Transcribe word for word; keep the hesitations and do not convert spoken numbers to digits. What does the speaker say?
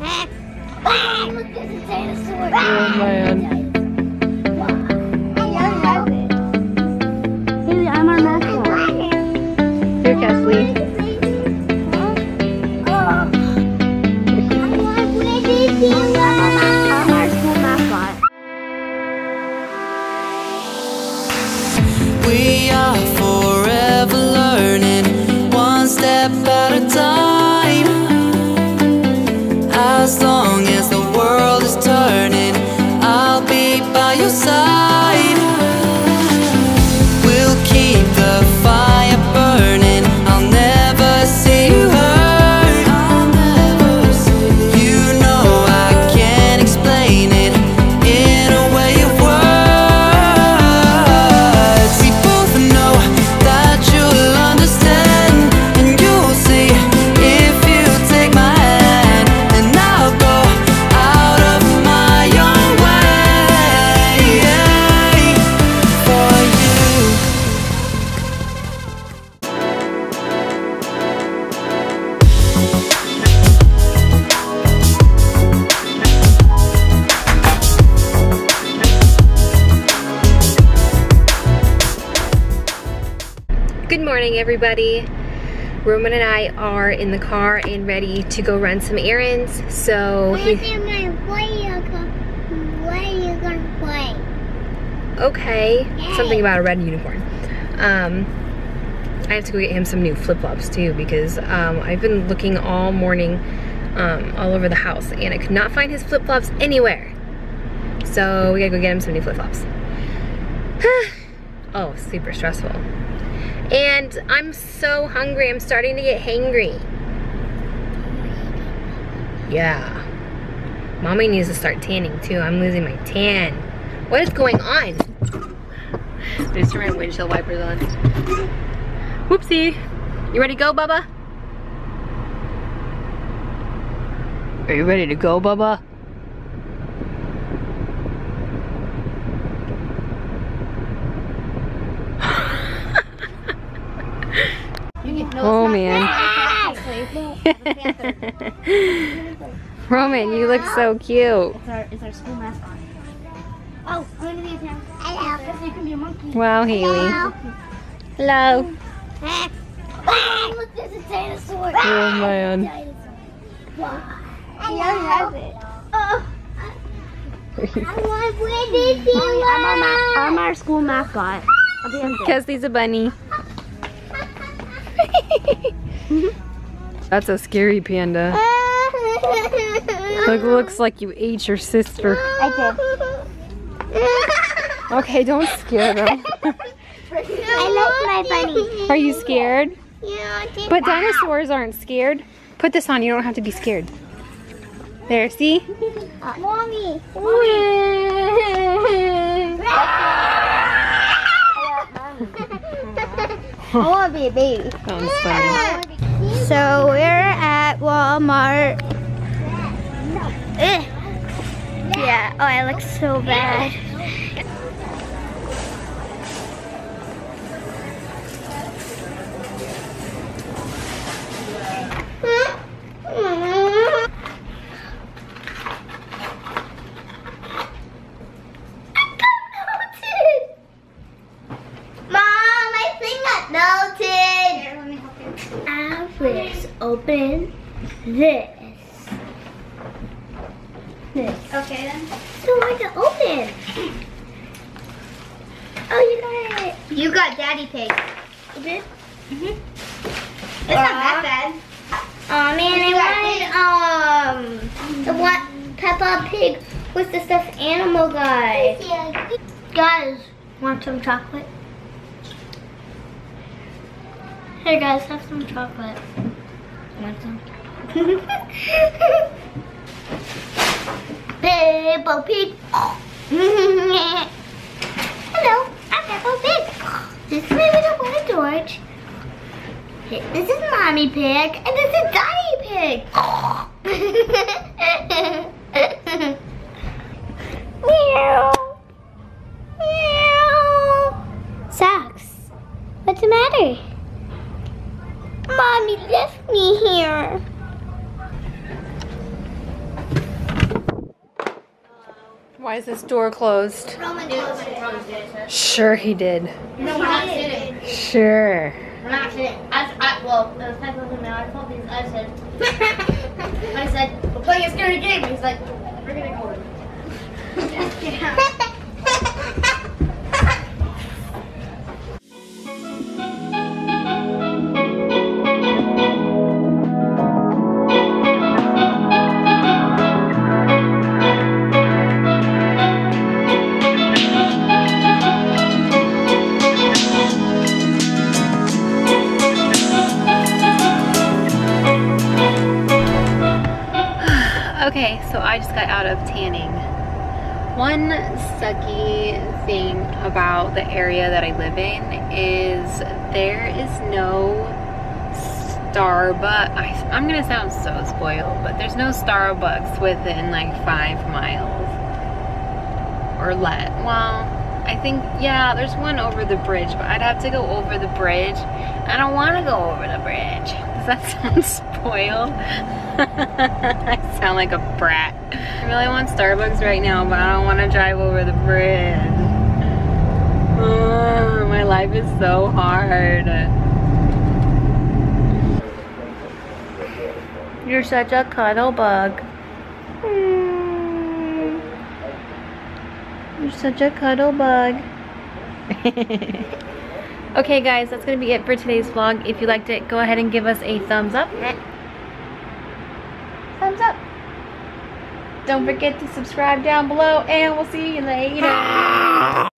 Look, there's a dinosaur. Oh, man. Everybody, Roman and I are in the car and ready to go run some errands. So he, where you gonna play? Okay, hey. Something about a red unicorn. Um, I have to go get him some new flip-flops too because um, I've been looking all morning um, all over the house and I could not find his flip-flops anywhere. So we gotta go get him some new flip-flops. Oh, super stressful. And I'm so hungry, I'm starting to get hangry. Yeah. Mommy needs to start tanning too, I'm losing my tan. What is going on? I just turned my windshield wipers on. Whoopsie. You ready to go, Bubba? Are you ready to go, Bubba? No, oh man. Roman, you look so cute. It's our, it's our school mascot. Oh, I'm gonna be a panda. Hello. You can be a monkey. Wow, Haley. Hello. Hello. Look, there's a dinosaur. Oh man. I love it. Oh. I'm our school mascot. Kesley's a bunny. That's a scary panda. Look, looks like you ate your sister. I did. Okay, don't scare them. I like my bunny. Are you scared? Yeah, I did. But dinosaurs aren't scared. Put this on, you don't have to be scared. There, see? Uh, Mommy. I want to be a baby. Sounds funny. So we're at Walmart. Ugh. Yeah, oh, I look so bad. Open this. This. Okay then. So I can open. Oh, you got it. You got Daddy Pig. You did? Mhm. It's uh, not that bad. Oh man, I wanted um the one Peppa Pig with the stuffed animal guy. Yeah. Guys, want some chocolate? Here, guys, have some chocolate. Peppa Pig. Hello, I'm Peppa Pig. This is my little boy George. This is Mommy Pig, and this is Daddy Pig. Meow, meow. Socks. What's the matter? Mommy left me here. Why is this door closed? Roman closed it. Sure he did. No, we're not sitting. Sure. We're not sitting. I, I, well, it was Peppa Pig and I told him, I said, I said, we're playing a scary game. He's like, we're going to go in. Get out. Okay, so I just got out of tanning. One sucky thing about the area that I live in is there is no Starbucks. I, I'm gonna sound so spoiled, but there's no Starbucks within like five miles or less. Well, I think, yeah, there's one over the bridge, but I'd have to go over the bridge. I don't wanna go over the bridge. Does that sound spoiled? I sound like a brat. I really want Starbucks right now, but I don't want to drive over the bridge. Oh, my life is so hard. You're such a cuddle bug. You're such a cuddle bug. Okay, guys, that's going to be it for today's vlog. If you liked it, go ahead and give us a thumbs up. Thumbs up. Don't forget to subscribe down below, and we'll see you later.